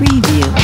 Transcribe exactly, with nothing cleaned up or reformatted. preview.